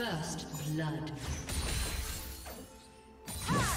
First blood. Ah!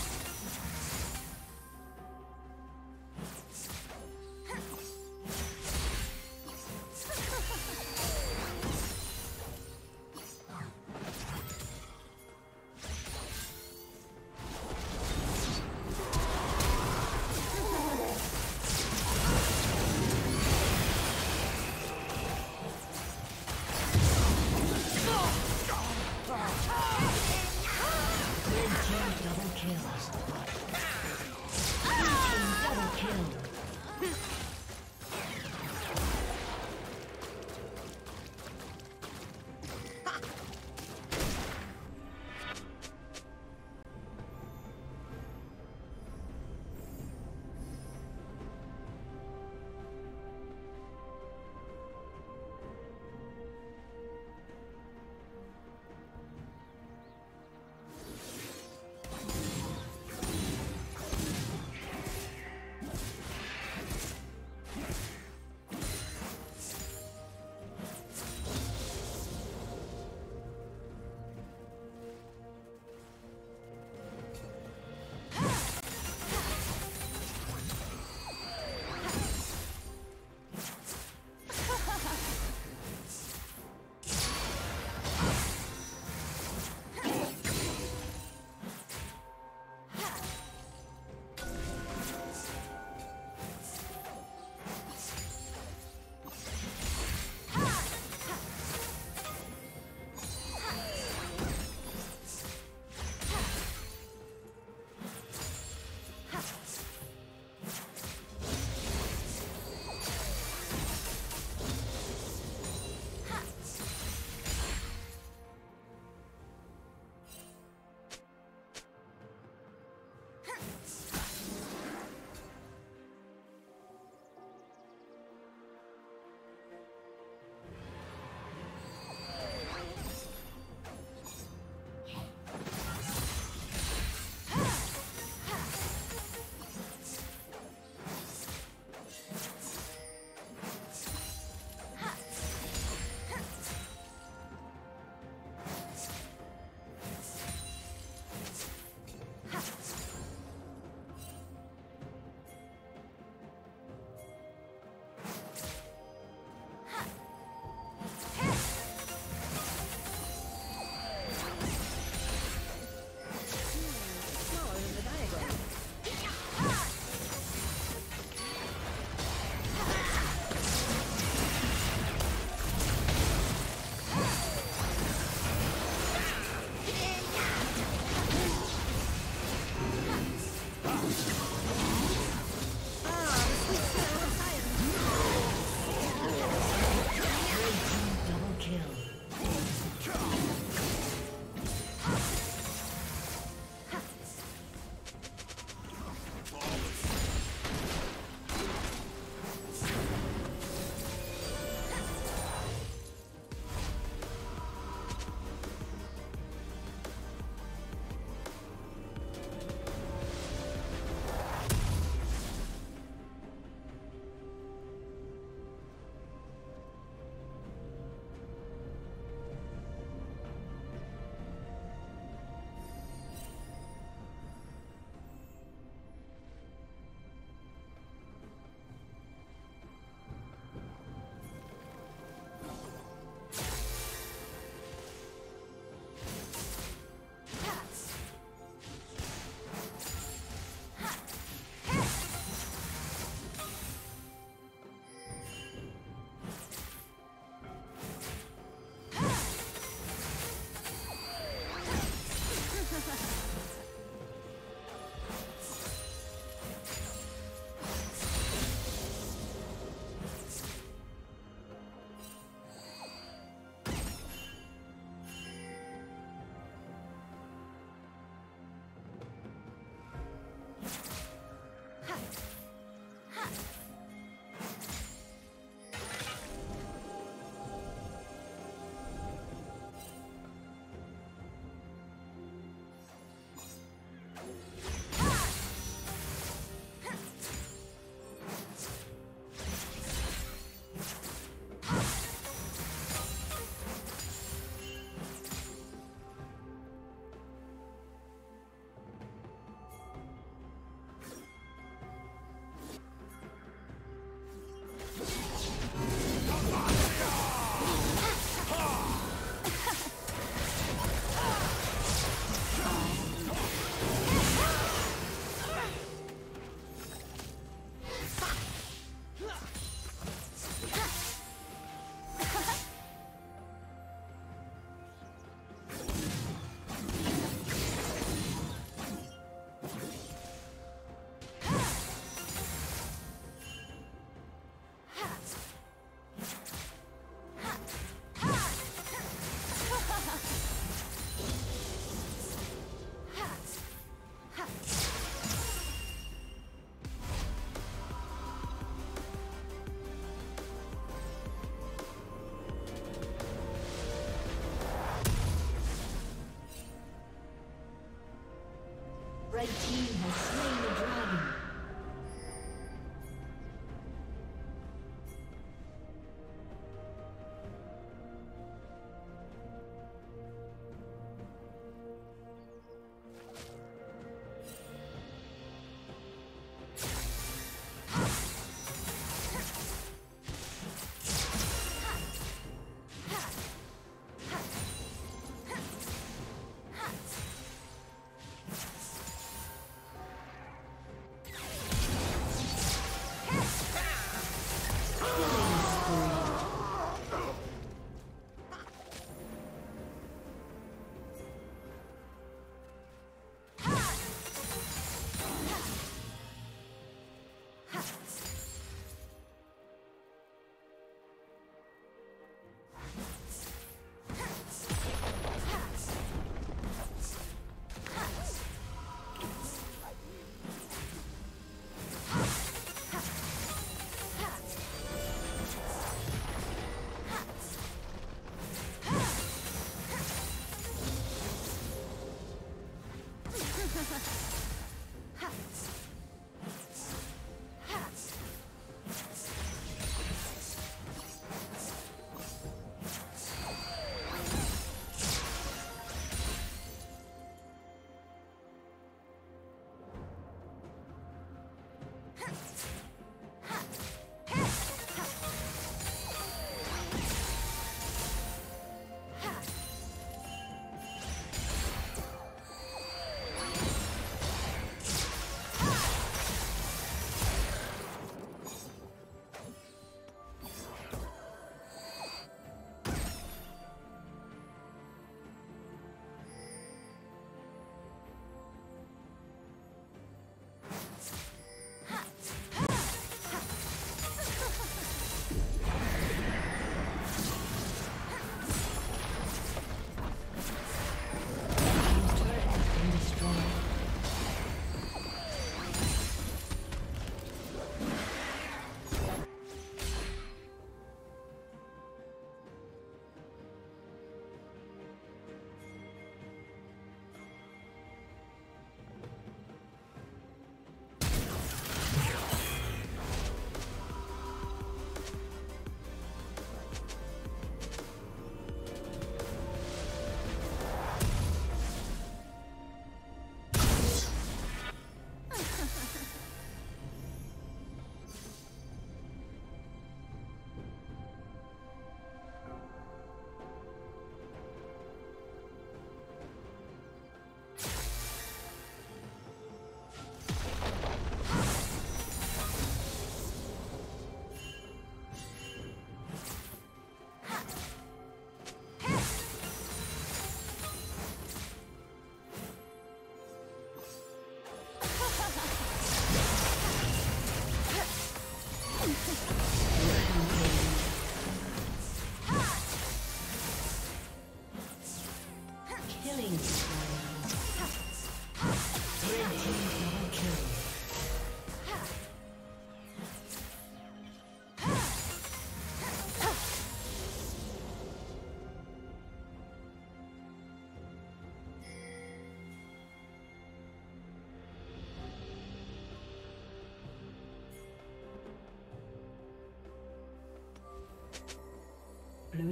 Blue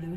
Blue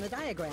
The diagram.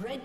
Red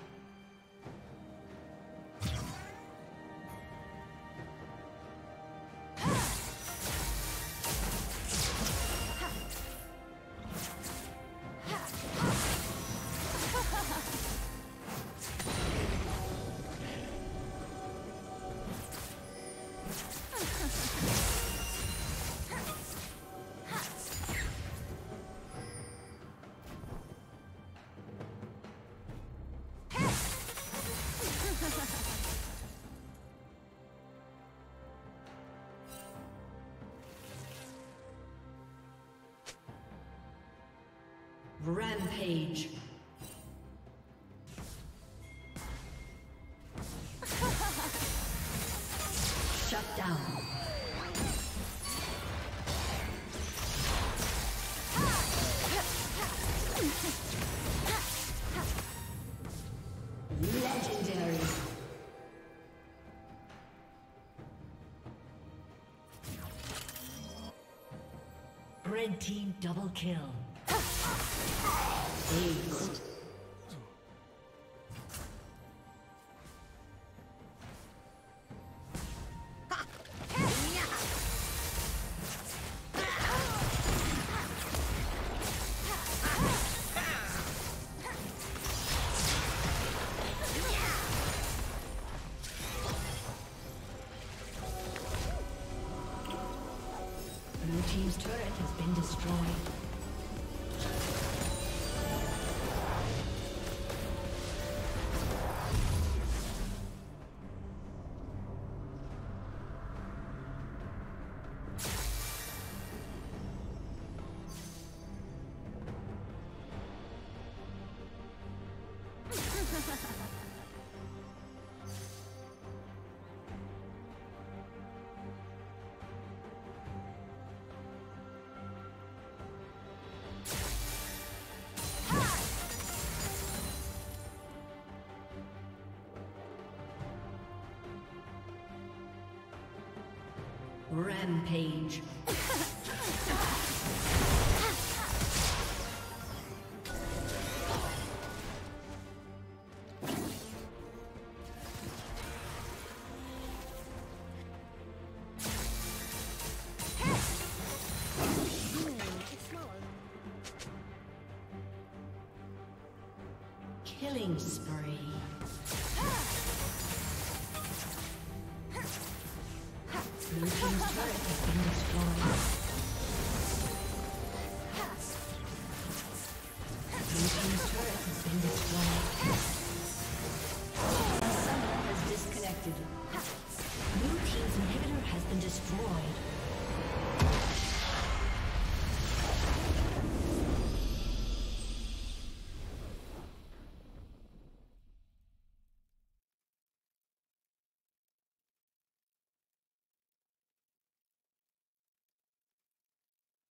Rampage. Shut down. Legendary. Red team double kill. Ace. Blue team's turret has been destroyed. Rampage. Killing spree. Blue team's turret has been destroyed.